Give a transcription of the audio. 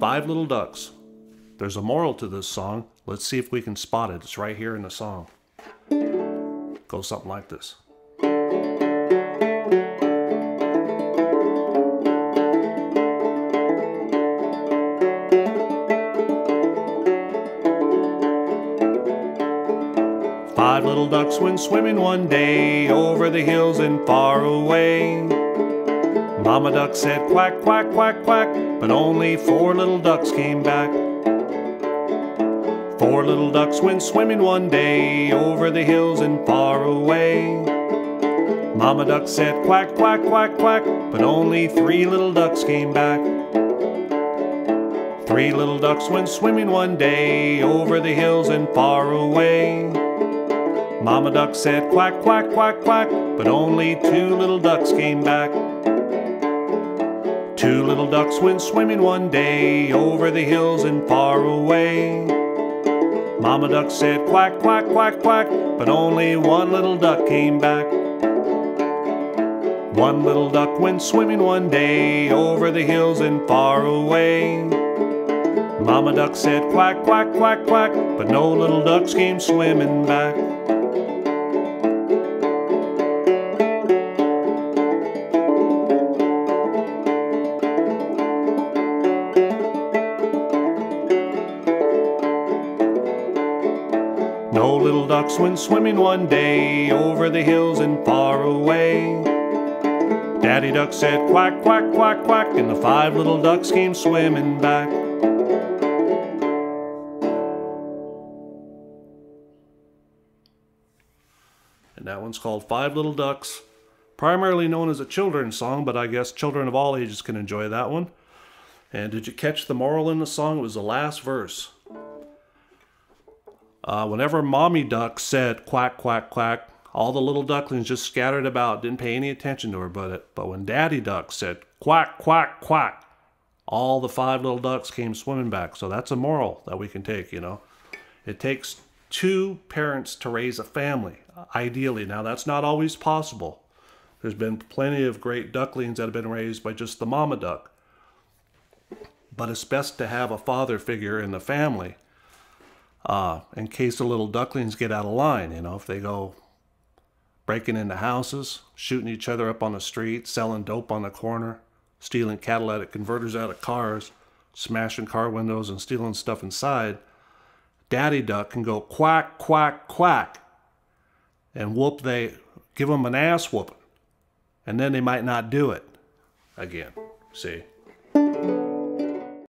Five Little Ducks. There's a moral to this song. Let's see if we can spot it. It's right here in the song. It goes something like this. Five little ducks went swimming one day, over the hills and far away. Mama duck said quack, quack, quack, quack, but only four little ducks came back. Four little ducks went swimming one day, over the hills and far away. Mama duck said quack, quack, quack, quack, but only three little ducks came back. Three little ducks went swimming one day, over the hills and far away. Mama duck said quack, quack, quack, quack, but only two little ducks came back. Two little ducks went swimming one day, over the hills and far away. Mama duck said quack, quack, quack, quack, but only one little duck came back. One little duck went swimming one day, over the hills and far away. Mama duck said quack, quack, quack, quack, but no little ducks came swimming back. No little ducks went swimming one day, over the hills and far away. Daddy duck said quack, quack, quack, quack, and the five little ducks came swimming back. And that one's called Five Little Ducks, primarily known as a children's song, but I guess children of all ages can enjoy that one. And did you catch the moral in the song? It was the last verse. Whenever Mommy Duck said quack, quack, quack, all the little ducklings just scattered about, didn't pay any attention to her but when Daddy Duck said quack, quack, quack, all the five little ducks came swimming back. So that's a moral that we can take, you know. It takes two parents to raise a family, ideally. Now, that's not always possible. There's been plenty of great ducklings that have been raised by just the mama duck. But it's best to have a father figure in the family. In case the little ducklings get out of line, you know, if they go breaking into houses, shooting each other up on the street, selling dope on the corner, stealing catalytic converters out of cars, smashing car windows and stealing stuff inside, Daddy Duck can go quack, quack, quack, and give them an ass whooping, and then they might not do it again, see?